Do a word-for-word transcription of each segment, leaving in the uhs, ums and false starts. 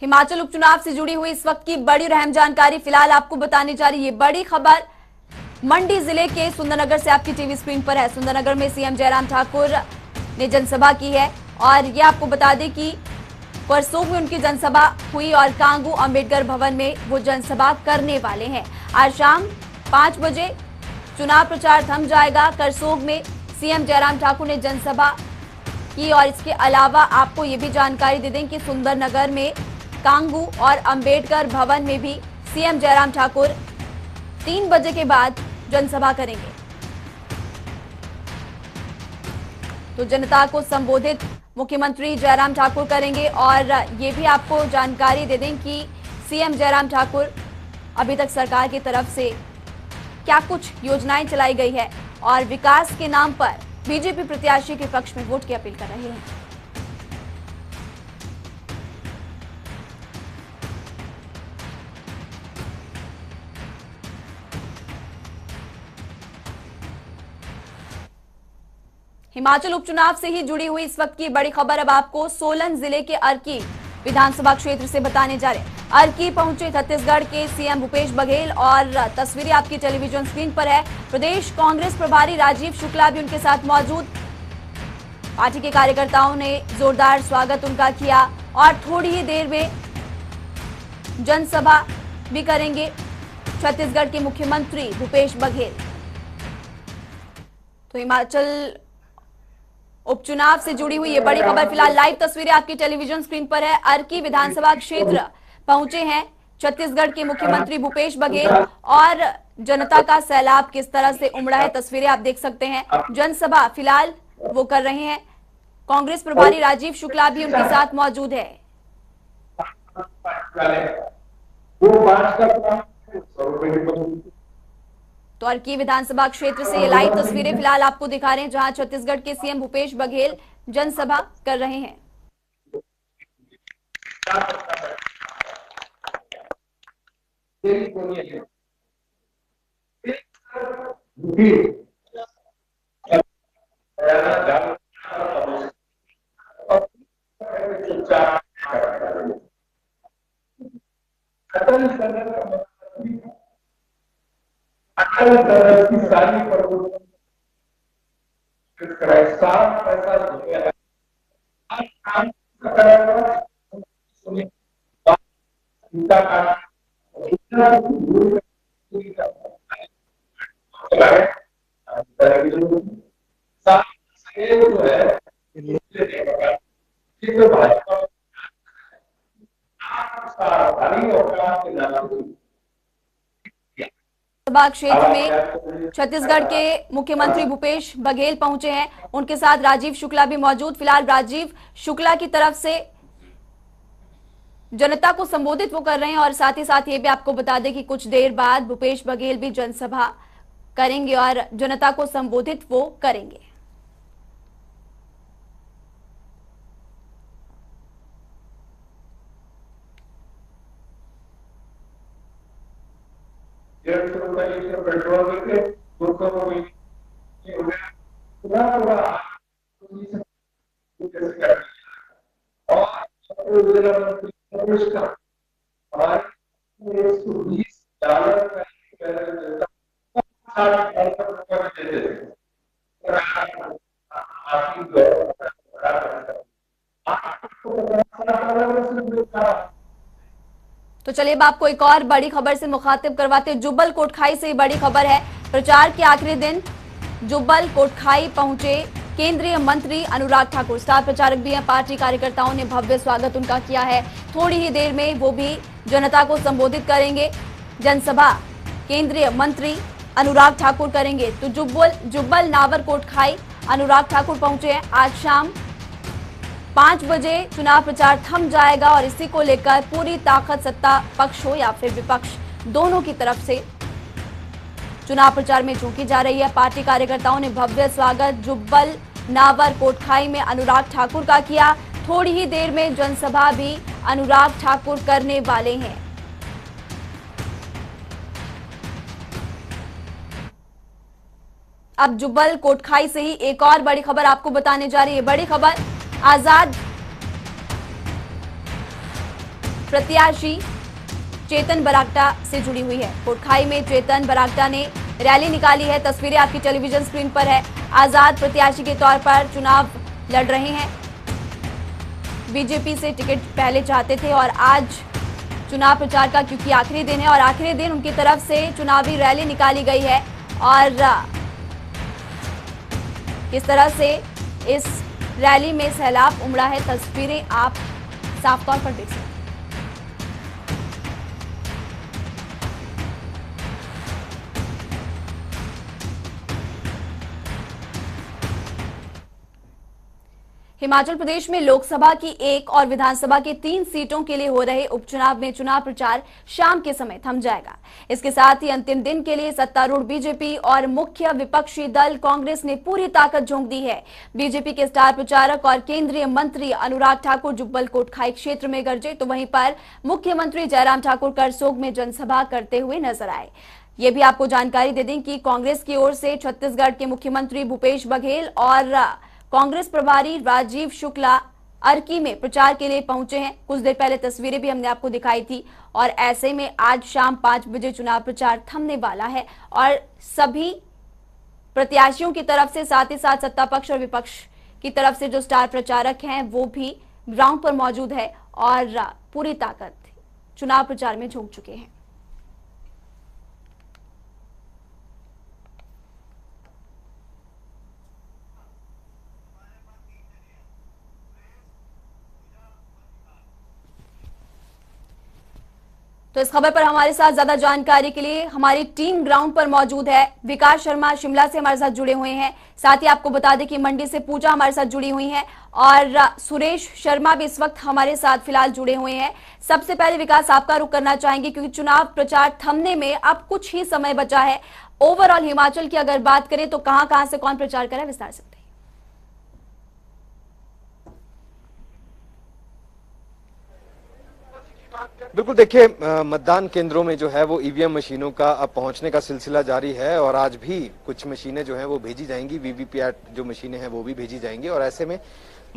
हिमाचल उपचुनाव से जुड़ी हुई इस वक्त की बड़ी अहम जानकारी फिलहाल आपको बताने जा रही है। बड़ी खबर मंडी जिले के सुंदरनगर से आपकी टीवी स्क्रीन पर है। सुंदरनगर में सीएम जयराम ठाकुर ने जनसभा की है और यह आपको बता दें कि परसों में उनकी जनसभा हुई और कांगू अम्बेडकर भवन में वो जनसभा करने वाले हैं। आज शाम पांच बजे चुनाव प्रचार थम जाएगा। करसोग में सीएम जयराम ठाकुर ने जनसभा की और इसके अलावा आपको ये भी जानकारी दे दें कि सुंदरनगर में कांगू और अंबेडकर भवन में भी सीएम जयराम ठाकुर तीन बजे के बाद जनसभा करेंगे। तो जनता को संबोधित मुख्यमंत्री जयराम ठाकुर करेंगे और ये भी आपको जानकारी दे दें कि सीएम जयराम ठाकुर अभी तक सरकार की तरफ से क्या कुछ योजनाएं चलाई गई है और विकास के नाम पर बीजेपी प्रत्याशी के पक्ष में वोट की अपील कर रहे हैं। हिमाचल उपचुनाव से ही जुड़ी हुई इस वक्त की बड़ी खबर अब आपको सोलन जिले के अर्की विधानसभा क्षेत्र से बताने जा रहे। अर्की पहुंचे छत्तीसगढ़ के सीएम भूपेश बघेल और तस्वीरें आपकी टेलीविजन स्क्रीन पर है। प्रदेश कांग्रेस प्रभारी राजीव शुक्ला भी उनके साथ मौजूद। पार्टी के कार्यकर्ताओं ने जोरदार स्वागत उनका किया और थोड़ी ही देर में जनसभा भी करेंगे छत्तीसगढ़ के मुख्यमंत्री भूपेश बघेल। तो हिमाचल उपचुनाव से जुड़ी हुई ये बड़ी खबर फिलहाल लाइव तस्वीरें आपकी टेलीविजन स्क्रीन पर है। अर्की विधानसभा क्षेत्र पहुंचे हैं छत्तीसगढ़ के मुख्यमंत्री भूपेश बघेल और जनता का सैलाब किस तरह से उमड़ा है तस्वीरें आप देख सकते हैं। जनसभा फिलहाल वो कर रहे हैं। कांग्रेस प्रभारी राजीव शुक्ला भी उनके साथ मौजूद है। तो अर्की विधानसभा क्षेत्र से ये लाइव तस्वीरें फिलहाल आपको दिखा रहे हैं जहां छत्तीसगढ़ के सीएम भूपेश बघेल जनसभा कर रहे हैं। अटल दल की सारी क्षेत्र में छत्तीसगढ़ के मुख्यमंत्री भूपेश बघेल पहुंचे हैं। उनके साथ राजीव शुक्ला भी मौजूद। फिलहाल राजीव शुक्ला की तरफ से जनता को संबोधित वो कर रहे हैं और साथ ही साथ ये भी आपको बता दें कि कुछ देर बाद भूपेश बघेल भी जनसभा करेंगे और जनता को संबोधित वो करेंगे। पेट्रोल और तो चलिए अब आपको एक और बड़ी खबर से मुखातिब करवाते हैं। जुब्बल कोटखाई से बड़ी खबर है। प्रचार के आखिरी दिन जुब्बल कोटखाई पहुंचे केंद्रीय मंत्री अनुराग ठाकुर। स्टार प्रचारक भी हैं। पार्टी कार्यकर्ताओं ने भव्य स्वागत उनका किया है। थोड़ी ही देर में वो भी जनता को संबोधित करेंगे। जनसभा केंद्रीय मंत्री अनुराग ठाकुर करेंगे। तो जुब्बल जुब्बल नावर कोटखाई अनुराग ठाकुर पहुंचे हैं। आज शाम पांच बजे चुनाव प्रचार थम जाएगा और इसी को लेकर पूरी ताकत सत्ता पक्ष हो या फिर विपक्ष दोनों की तरफ से चुनाव प्रचार में झोंकी जा रही है। पार्टी कार्यकर्ताओं ने भव्य स्वागत जुब्बल नावर कोटखाई में अनुराग ठाकुर का किया। थोड़ी ही देर में जनसभा भी अनुराग ठाकुर करने वाले हैं। अब जुब्बल कोटखाई से ही एक और बड़ी खबर आपको बताने जा रही है। बड़ी खबर आजाद प्रत्याशी चेतन बरागटा से जुड़ी हुई है। कोटखाई में चेतन बरागटा ने रैली निकाली है, तस्वीरें आपकी टेलीविजन स्क्रीन पर है। आजाद प्रत्याशी के तौर पर चुनाव लड़ रहे हैं, बीजेपी से टिकट पहले चाहते थे और आज चुनाव प्रचार का क्योंकि आखिरी दिन है और आखिरी दिन उनकी तरफ से चुनावी रैली निकाली गई है और किस तरह से इस रैली में सैलाब उमड़ा है, तस्वीरें आप साफ तौर पर देख सकते हैं। हिमाचल प्रदेश में लोकसभा की एक और विधानसभा की तीन सीटों के लिए हो रहे उपचुनाव में चुनाव प्रचार शाम के समय थम जाएगा। इसके साथ ही अंतिम दिन के लिए सत्तारूढ़ बीजेपी और मुख्य विपक्षी दल कांग्रेस ने पूरी ताकत झोंक दी है। बीजेपी के स्टार प्रचारक और केंद्रीय मंत्री अनुराग ठाकुर जुब्बल कोटखाई क्षेत्र में गरजे तो वहीं पर मुख्यमंत्री जयराम ठाकुर करसोग में जनसभा करते हुए नजर आए। ये भी आपको जानकारी दे दें कि कांग्रेस की ओर से छत्तीसगढ़ के मुख्यमंत्री भूपेश बघेल और कांग्रेस प्रभारी राजीव शुक्ला अर्की में प्रचार के लिए पहुंचे हैं। कुछ देर पहले तस्वीरें भी हमने आपको दिखाई थी और ऐसे में आज शाम पांच बजे चुनाव प्रचार थमने वाला है और सभी प्रत्याशियों की तरफ से साथ ही साथ सत्ता पक्ष और विपक्ष की तरफ से जो स्टार प्रचारक हैं वो भी ग्राउंड पर मौजूद है और पूरी ताकत चुनाव प्रचार में झोंक चुके हैं। तो इस खबर पर हमारे साथ ज्यादा जानकारी के लिए हमारी टीम ग्राउंड पर मौजूद है। विकास शर्मा शिमला से हमारे साथ जुड़े हुए हैं, साथ ही आपको बता दें कि मंडी से पूजा हमारे साथ जुड़ी हुई हैं और सुरेश शर्मा भी इस वक्त हमारे साथ फिलहाल जुड़े हुए हैं। सबसे पहले विकास आपका रुख करना चाहेंगे क्योंकि चुनाव प्रचार थमने में अब कुछ ही समय बचा है। ओवरऑल हिमाचल की अगर बात करें तो कहां कहां से कौन प्रचार कर रहा है, विस्तार से बताइए। बिल्कुल, देखिए मतदान केंद्रों में जो है वो ईवीएम मशीनों का अब पहुंचने का सिलसिला जारी है और आज भी कुछ मशीनें जो हैं वो भेजी जाएंगी, वीवीपैट जो मशीनें हैं वो भी भेजी जाएंगी और ऐसे में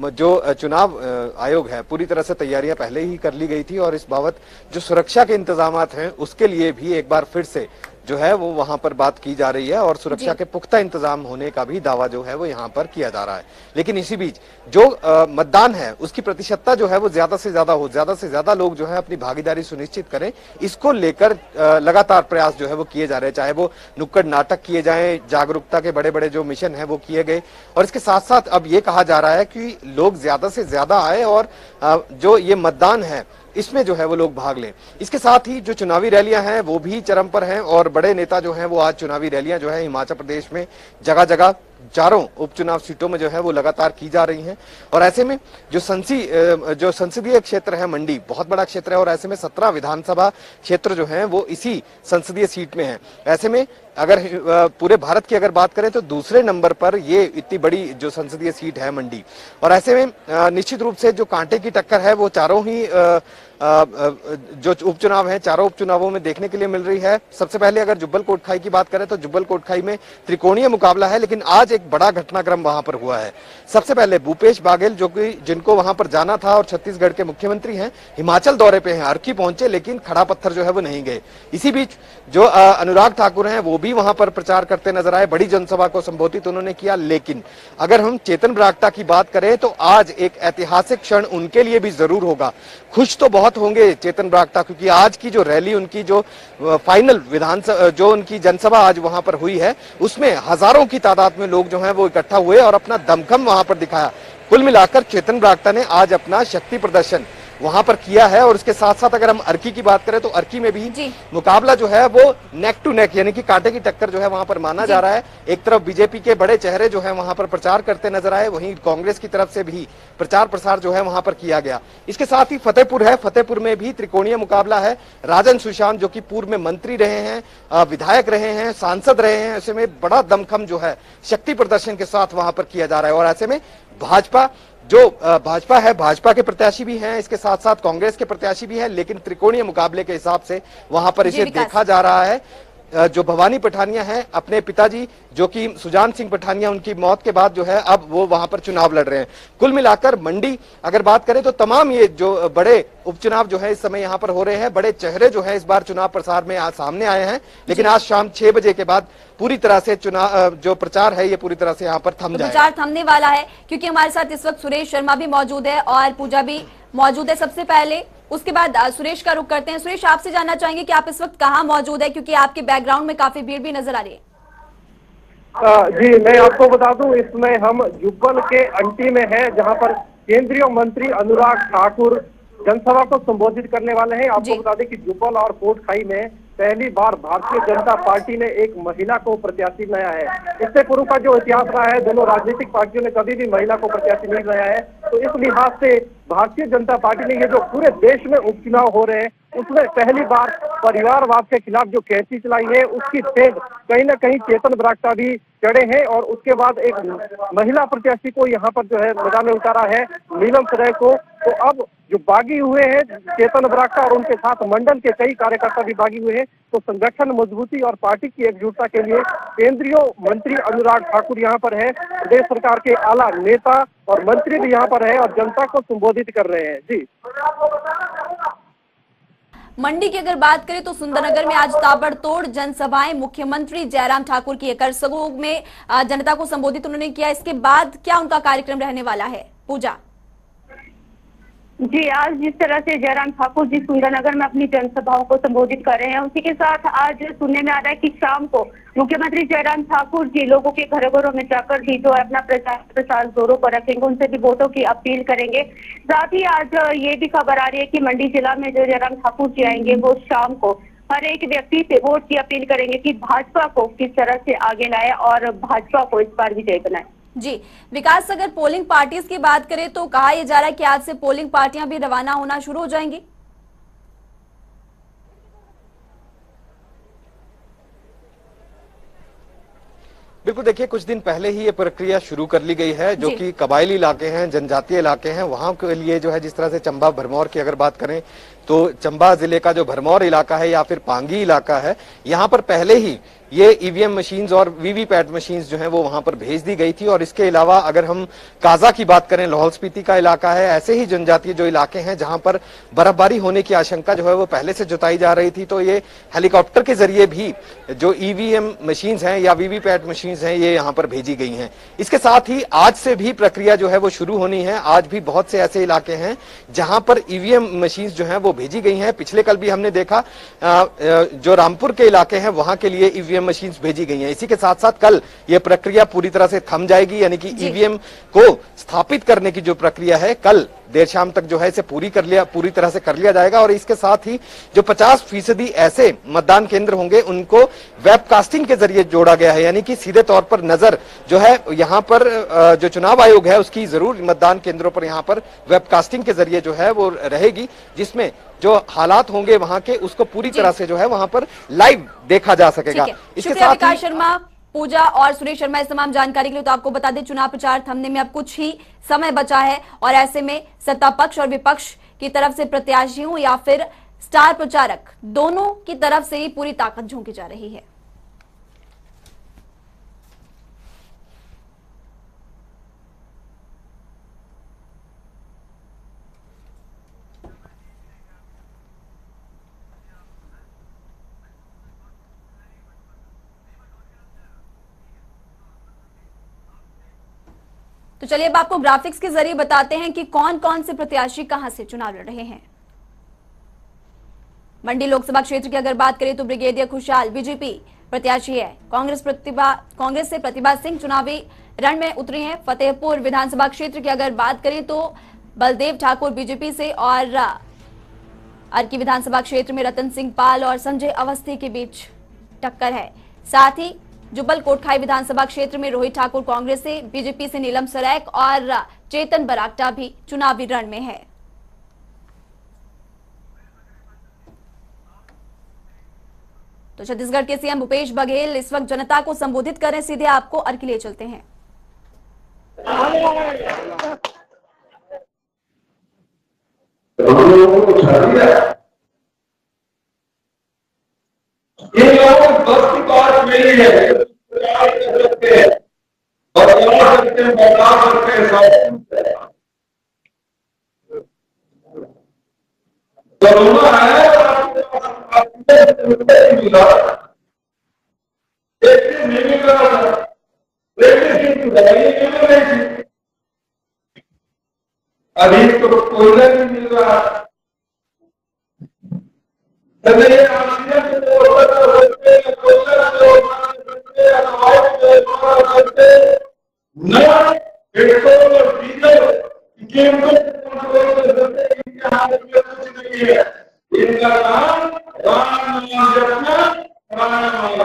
जो चुनाव आयोग है पूरी तरह से तैयारियां पहले ही कर ली गई थी और इस बाबत जो सुरक्षा के इंतजामात हैं उसके लिए भी एक बार फिर से जो है वो वहां पर बात की जा रही है और सुरक्षा के पुख्ता इंतजाम होने का भी दावा जो है वो यहाँ पर किया जा रहा है। लेकिन इसी बीच जो मतदान है उसकी प्रतिशतता जो है वो ज्यादा से ज्यादा हो, ज्यादा से ज्यादा लोग जो है अपनी भागीदारी सुनिश्चित करें, इसको लेकर लगातार प्रयास जो है वो किए जा रहे हैं। चाहे वो नुक्कड़ नाटक किए जाए, जागरूकता के बड़े बड़े जो मिशन है वो किए गए और इसके साथ साथ अब ये कहा जा रहा है कि लोग ज्यादा से ज्यादा आए और जो ये मतदान है इसमें जो है वो लोग भाग लें। इसके साथ ही जो चुनावी रैलियां हैं वो भी चरम पर हैं और बड़े नेता जो हैं वो आज चुनावी रैलियां जो है हिमाचल प्रदेश में जगह जगह चारों उपचुनाव सीटों में जो है वो लगातार की जा रही हैं और ऐसे में जो संसी जो संसदीय क्षेत्र है मंडी बहुत बड़ा क्षेत्र है और ऐसे में सत्रह विधानसभा क्षेत्र जो हैं वो इसी संसदीय सीट में हैं। ऐसे में अगर पूरे भारत की अगर बात करें तो दूसरे नंबर पर ये इतनी बड़ी जो संसदीय सीट है मंडी और ऐसे में निश्चित रूप से जो कांटे की टक्कर है वो चारों ही जो उपचुनाव है चारों उपचुनावों में देखने के लिए मिल रही है। सबसे पहले अगर जुब्बल कोटखाई की बात करें तो जुब्बल कोटखाई में त्रिकोणीय मुकाबला है लेकिन आज एक बड़ा घटनाक्रम वहां पर हुआ है। सबसे पहले भूपेश बघेल जो कि जिनको वहां पर जाना था और छत्तीसगढ़ के मुख्यमंत्री हैं, हिमाचल दौरे पे हैं, अर्की पहुंचे लेकिन खड़ा पत्थर जो है वो नहीं गए। इसी बीच जो अनुराग ठाकुर हैं वो भी वहां पर प्रचार करते नजर आए, बड़ी जनसभा को संबोधित उन्होंने किया। लेकिन अगर हम चेतन बरागटा की बात करें तो आज एक ऐतिहासिक क्षण उनके लिए भी जरूर होगा। खुश तो बहुत होंगे चेतन बरागटा क्योंकि आज की जो रैली उनकी जो फाइनल विधानसभा जो उनकी जनसभा आज वहां पर हुई है उसमें हजारों की तादाद में लोग जो है वो इकट्ठा हुए और अपना दमखम वहां पर दिखाया। कुल मिलाकर चेतन बरागटा ने आज अपना शक्ति प्रदर्शन वहां पर किया है और उसके साथ साथ अगर हम अर्की की बात करें तो अर्की में भी मुकाबला जो है वो नेक टू नेक यानी कि कांटे की टक्कर जो है वहां पर माना जा रहा है। एक तरफ बीजेपी के बड़े चेहरे जो है वहां पर प्रचार करते नजर आए, वहीं कांग्रेस की तरफ से भी प्रचार प्रसार जो है वहां पर किया गया। इसके साथ ही फतेहपुर है, फतेहपुर में भी त्रिकोणीय मुकाबला है। राजन सुशांत जो कि पूर्व में मंत्री रहे हैं, विधायक रहे हैं, सांसद रहे हैं, ऐसे में बड़ा दमखम जो है शक्ति प्रदर्शन के साथ वहां पर किया जा रहा है और ऐसे में भाजपा जो भाजपा है भाजपा के प्रत्याशी भी हैं, इसके साथ साथ कांग्रेस के प्रत्याशी भी हैं, लेकिन त्रिकोणीय मुकाबले के हिसाब से वहां पर इसे देखा जा रहा है। जो भवानी पठानिया हैं अपने पिताजी जो कि सुजान सिंह पठानिया, उनकी मौत के बाद जो है अब वो वहां पर चुनाव लड़ रहे हैं। कुल मिलाकर मंडी अगर बात करें तो तमाम ये जो बड़े उपचुनाव जो है इस समय यहाँ पर हो रहे हैं, बड़े चेहरे जो है इस बार चुनाव प्रसार में आज सामने आए हैं, लेकिन आज शाम छह बजे के बाद पूरी तरह से चुनाव जो प्रचार है ये पूरी तरह से यहाँ पर थम जाएगा। प्रचार थमने वाला है क्योंकि हमारे साथ इस वक्त सुरेश शर्मा भी मौजूद है और पूजा भी मौजूद है। सबसे पहले उसके बाद सुरेश का रुख करते हैं। सुरेश, आपसे जानना चाहेंगे कि आप इस वक्त कहाँ मौजूद है क्योंकि आपके बैकग्राउंड में काफी भीड़ भी नजर आ रही है। आ, जी मैं आपको बता दूं इस समय हम जुब्बल के अंटी में हैं जहां पर केंद्रीय मंत्री अनुराग ठाकुर जनसभा को संबोधित करने वाले हैं। आपको बता दें कि जुब्बल और कोटखाई में पहली बार भारतीय जनता पार्टी ने एक महिला को प्रत्याशी बनाया है। इससे पूर्व का जो इतिहास रहा है, दोनों राजनीतिक पार्टियों ने कभी भी महिला को प्रत्याशी नहीं बनाया है, तो इस लिहाज से भारतीय जनता पार्टी ने ये जो पूरे देश में उपचुनाव हो रहे हैं उसमें पहली बार परिवारवाद के खिलाफ जो कैंची चलाई है उसकी सेज कहीं ना कहीं चेतन बरागटा भी चढ़े हैं और उसके बाद एक महिला प्रत्याशी को यहाँ पर जो है मैदान में उतारा है नीलम सराइक को। तो अब जो बागी हुए हैं चेतन बरागटा और उनके साथ मंडल के कई कार्यकर्ता भी बागी हुए हैं, तो संगठन मजबूती और पार्टी की एकजुटता के लिए केंद्रीय मंत्री अनुराग ठाकुर यहाँ पर है, प्रदेश सरकार के आला नेता और मंत्री भी यहाँ पर है और जनता को संबोधित कर रहे हैं। जी, मंडी की अगर बात करें तो सुंदरनगर में आज ताबड़तोड़ जनसभाएं मुख्यमंत्री जयराम ठाकुर की एकरसगों में जनता को संबोधित उन्होंने किया। इसके बाद क्या उनका कार्यक्रम रहने वाला है? पूजा जी, आज जिस तरह से जयराम ठाकुर जी सुंदरनगर में अपनी जनसभाओं को संबोधित कर रहे हैं उसी के साथ आज सुनने में आ रहा है कि शाम को मुख्यमंत्री जयराम ठाकुर जी लोगों के घरों घरों में जाकर भी जो है अपना प्रचार प्रसार जोरों पर रखेंगे, उनसे भी वोटों की अपील करेंगे। साथ ही आज ये भी खबर आ रही है कि मंडी जिला में जो जयराम ठाकुर जी आएंगे वो शाम को हर एक व्यक्ति से वोट की अपील करेंगे कि भाजपा को किस तरह से आगे लाए और भाजपा को इस बार विजयी बनाए। जी विकास, अगर पोलिंग पार्टीज की बात करें तो कहा यह जा रहा है कि आज से पोलिंग पार्टियां भी रवाना होना शुरू हो जाएंगी। बिल्कुल, देखिए कुछ दिन पहले ही ये प्रक्रिया शुरू कर ली गई है। जो कि कबायली इलाके हैं, जनजातीय इलाके हैं, वहां के लिए जो है जिस तरह से चंबा भरमौर की अगर बात करें तो चंबा जिले का जो भरमौर इलाका है या फिर पांगी इलाका है, यहाँ पर पहले ही ये ईवीएम मशीन्स और वीवीपैट मशीन्स जो हैं वो वहां पर भेज दी गई थी। और इसके अलावा अगर हम काजा की बात करें, लाहौल स्पीति का इलाका है, ऐसे ही जनजातीय जो इलाके हैं जहां पर बर्फबारी होने की आशंका जो है वो पहले से जताई जा रही थी, तो ये हेलीकॉप्टर के जरिए भी जो ईवीएम मशीन्स हैं या वीवीपैट मशीन्स हैं ये यहाँ पर भेजी गई हैं। इसके साथ ही आज से भी प्रक्रिया जो है वो शुरू होनी है। आज भी बहुत से ऐसे इलाके हैं जहां पर ईवीएम मशीन्स जो है वो भेजी गई हैं। पिछले कल भी हमने देखा जो रामपुर के इलाके हैं वहां के लिए ईवीएम मशीन्स भेजी गई हैं। इसी के साथ साथ कल यह प्रक्रिया पूरी तरह से थम जाएगी, यानी कि ईवीएम को स्थापित करने की जो प्रक्रिया है कल देर शाम तक जो है इसे पूरी कर लिया पूरी तरह से कर लिया जाएगा। और इसके साथ ही जो पचास फीसदी ऐसे मतदान केंद्र होंगे उनको वेबकास्टिंग के जरिए जोड़ा गया है, यानी कि सीधे तौर पर नजर जो है यहाँ पर जो चुनाव आयोग है उसकी जरूर मतदान केंद्रों पर यहाँ पर वेबकास्टिंग के जरिए जो है वो रहेगी, जिसमें जो हालात होंगे वहां के उसको पूरी तरह से जो है वहां पर लाइव देखा जा सकेगा। इसके साथ विकास शर्मा, पूजा और सुरेश शर्मा इस तमाम जानकारी के लिए। तो आपको बता दें चुनाव प्रचार थमने में अब कुछ ही समय बचा है और ऐसे में सत्ता पक्ष और विपक्ष की तरफ से प्रत्याशियों या फिर स्टार प्रचारक दोनों की तरफ से ही पूरी ताकत झोंकी जा रही है। तो चलिए अब आपको ग्राफिक्स के जरिए बताते हैं कि कौन कौन से प्रत्याशी कहां से चुनाव लड़ रहे हैं। मंडी लोकसभा क्षेत्र की अगर बात करें तो ब्रिगेडियर खुशहाल बीजेपी प्रत्याशी है। कांग्रेस प्रतिभा कांग्रेस से प्रतिभा सिंह चुनावी रण में उतरी हैं। फतेहपुर विधानसभा क्षेत्र की अगर बात करें तो बलदेव ठाकुर बीजेपी से और अर्की विधानसभा क्षेत्र में रतन सिंह पाल और संजय अवस्थी के बीच टक्कर है। साथ ही जुब्बल कोटखाई विधानसभा क्षेत्र में रोहित ठाकुर कांग्रेस से, बीजेपी से नीलम सराइक और चेतन बरागटा भी चुनावी रण में है। तो छत्तीसगढ़ के सीएम भूपेश बघेल इस वक्त जनता को संबोधित कर रहे हैं। सीधे आपको अर्की ले चलते हैं। ये नहीं है, और करते हैं करते हैं कोरोना है मिला एक चीज नहीं मिल रहा था, अभी तो कोयला भी मिल रहा है, पेट्रोल और डीजल कीमतों को इनके हाथ में कुछ नहीं है। इनका नाम राम नाम जपना, राम नाम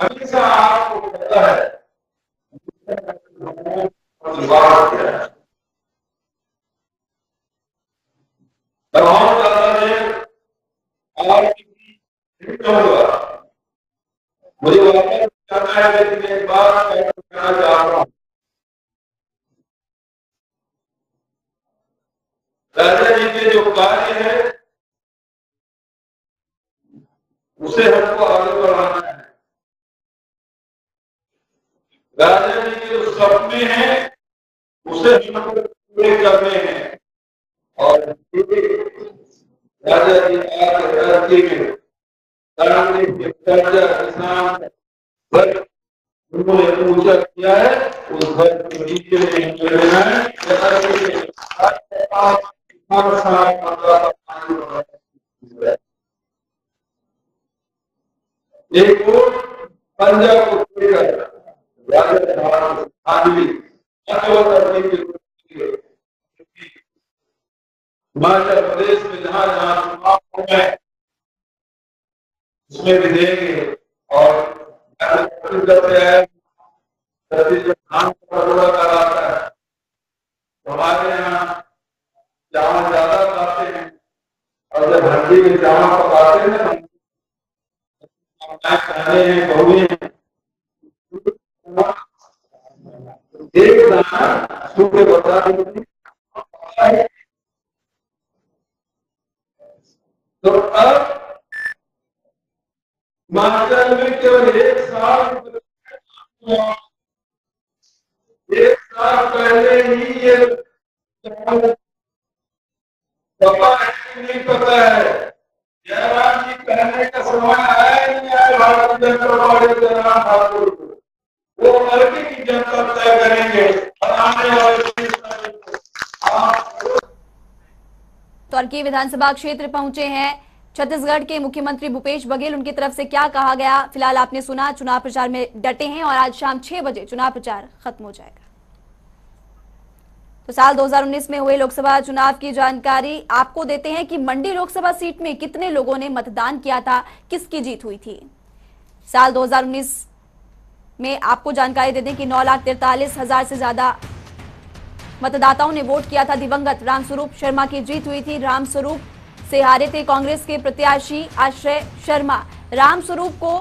हमेशा आपको पता है मुझे वापस जाना है, लेकिन एक बात कहना चाह रहा हूँ। राजा जी के जो कार्य है उसे हमको आगे बढ़ाना है, राजा जी के जो सपने हैं उसे हमको पूरे करने हैं, और राजा जी आगे में किसान उन्होंने ऊंचा किया है, उस घर एक और पंजाब को छोड़कर राजस्थान आदमी हिमाचल प्रदेश में जहां जहां चुनाव है उसमें भी देंगे, और छत्तीसगढ़ से है, छत्तीसगढ़ धान का रोड़ा कराता है, हमारे यहाँ चावल ज्यादा खाते हैं, और जब हड्डी में चावल पकाते हैं ना खाने हैं बहु एक दाना सूखे बता तो अब हिमाचल में केवल एक साल एक साल पहले ही ये नहीं पता है। जयराम जी कहने का समय आया नहीं आया भारतीय जनता पार्टी जयराम ठाकुर को, वो अर्की की जनता तय करेंगे। तो अर्की विधानसभा क्षेत्र पहुंचे हैं छत्तीसगढ़ के मुख्यमंत्री भूपेश बघेल, उनकी तरफ से क्या कहा गया फिलहाल आपने सुना। चुनाव प्रचार में डटे हैं और आज शाम छह बजे चुनाव प्रचार खत्म हो जाएगा। तो साल दो हज़ार उन्नीस में हुए लोकसभा चुनाव की जानकारी आपको देते हैं कि मंडी लोकसभा सीट में कितने लोगों ने मतदान किया था, किसकी जीत हुई थी। साल दो हज़ार उन्नीस में आपको जानकारी दे दें कि नौ लाख तिरतालीस हजार से ज्यादा मतदाताओं ने वोट किया था। दिवंगत रामस्वरूप शर्मा की जीत हुई थी। रामस्वरूप से हारे थे कांग्रेस के प्रत्याशी आश्रय शर्मा। रामस्वरूप को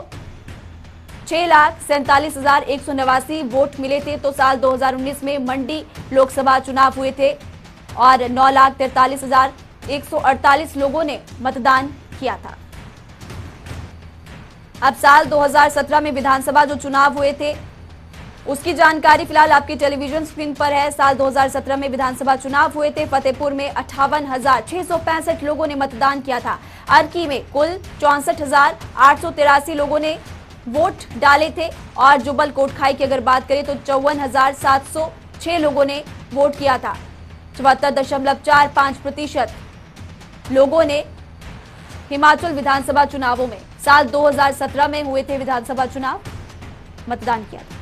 छह लाख सैंतालीस हजार एक सौ नवासी वोट मिले थे। तो साल दो हज़ार उन्नीस में मंडी लोकसभा चुनाव हुए थे और नौ लाख तैतालीस हजार एक सौ अड़तालीस लोगों ने मतदान किया था। अब साल दो हज़ार सत्रह में विधानसभा जो चुनाव हुए थे उसकी जानकारी फिलहाल आपकी टेलीविजन स्क्रीन पर है। साल दो हज़ार सत्रह में विधानसभा चुनाव हुए थे। फतेहपुर में अट्ठावन हजार छह सौ पैंसठ लोगों ने मतदान किया था। अर्की में कुल चौसठ हजार आठ सौ तिरासी लोगों ने वोट डाले थे। और जुबल कोटखाई की अगर बात करें तो चौवन हजार सात सौ छह लोगों ने वोट किया था। चौहत्तर दशमलव चार पांच प्रतिशत लोगों ने हिमाचल विधानसभा चुनावों में साल दो हज़ार सत्रह में हुए थे विधानसभा चुनाव मतदान किया था।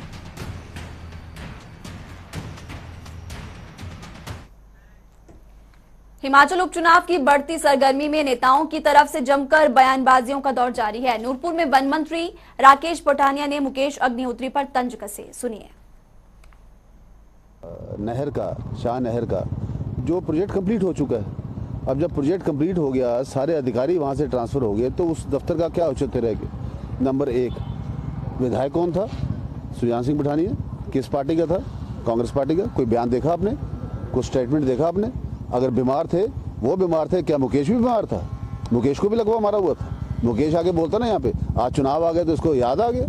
हिमाचल उपचुनाव की बढ़ती सरगर्मी में नेताओं की तरफ से जमकर बयानबाजियों का दौर जारी है। नूरपुर में वन मंत्री राकेश पठानिया ने मुकेश अग्निहोत्री पर तंज कसे, सुनिए। नहर का, शाह नहर का जो प्रोजेक्ट कंप्लीट हो चुका है, अब जब प्रोजेक्ट कंप्लीट हो गया, सारे अधिकारी वहां से ट्रांसफर हो गए, तो उस दफ्तर का क्या औचित्य रह गया। नंबर एक, विधायक कौन था, सुजान सिंह पठानिया किस पार्टी का था? कांग्रेस पार्टी का। कोई बयान देखा आपने? कुछ स्टेटमेंट देखा आपने? अगर बीमार थे, वो बीमार थे, क्या मुकेश भी बीमार था? मुकेश को भी लगवा मारा हुआ था। मुकेश आगे बोलता ना यहाँ पे, आज चुनाव आ गया तो इसको याद आ गया।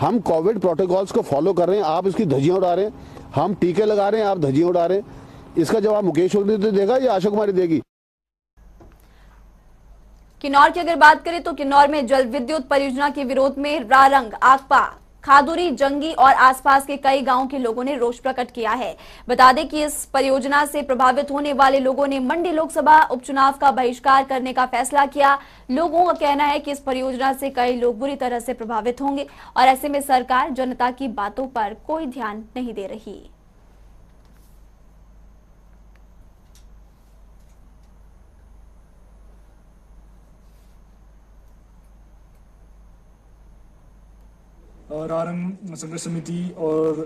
हम कोविड प्रोटोकॉल्स को फॉलो कर रहे हैं, आप इसकी धज्जियाँ उड़ा रहे हैं। हम टीके लगा रहे हैं, आप धज्जियाँ उड़ा रहे हैं। इसका जवाब मुकेश अग्निहोत्री देगा या आशा कुमारी देगी? किन्नौर की अगर बात करें तो किन्नौर में जल विद्युत परियोजना के विरोध में रारंग, आकपा, खादुरी, जंगी और आसपास के कई गांवों के लोगों ने रोष प्रकट किया है। बता दें कि इस परियोजना से प्रभावित होने वाले लोगों ने मंडी लोकसभा उपचुनाव का बहिष्कार करने का फैसला किया। लोगों का कहना है कि इस परियोजना से कई लोग बुरी तरह से प्रभावित होंगे और ऐसे में सरकार जनता की बातों पर कोई ध्यान नहीं दे रही। रारंग संघर्ष समिति और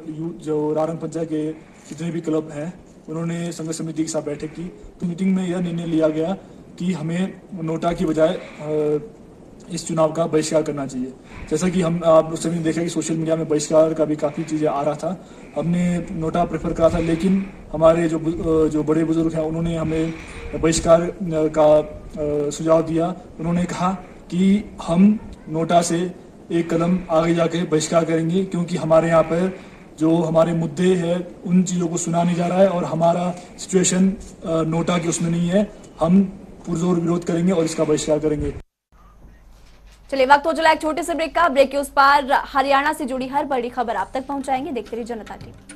जो रारंग पंचायत के जितने भी क्लब हैं उन्होंने संघर्ष समिति के साथ बैठक की, तो मीटिंग में यह निर्णय लिया गया कि हमें नोटा की बजाय इस चुनाव का बहिष्कार करना चाहिए। जैसा कि हम आप लोग सभी ने देखा कि सोशल मीडिया में बहिष्कार का भी काफ़ी चीज़ें आ रहा था। हमने नोटा प्रेफर करा था, लेकिन हमारे जो जो बड़े बुजुर्ग हैं उन्होंने हमें बहिष्कार का सुझाव दिया। उन्होंने कहा कि हम नोटा से एक कदम आगे जाके बहिष्कार करेंगे, क्योंकि हमारे यहाँ पर जो हमारे मुद्दे हैं उन चीज़ों को सुना नहीं जा रहा है और हमारा सिचुएशन नोटा के उसमें नहीं है। हम पुरजोर विरोध करेंगे और इसका बहिष्कार करेंगे। चलिए वक्त हो चला एक छोटे से ब्रेक का। ब्रेक के उस पार हरियाणा से जुड़ी हर बड़ी खबर आप तक पहुँचाएंगे। देखते रहिए जनता टीवी।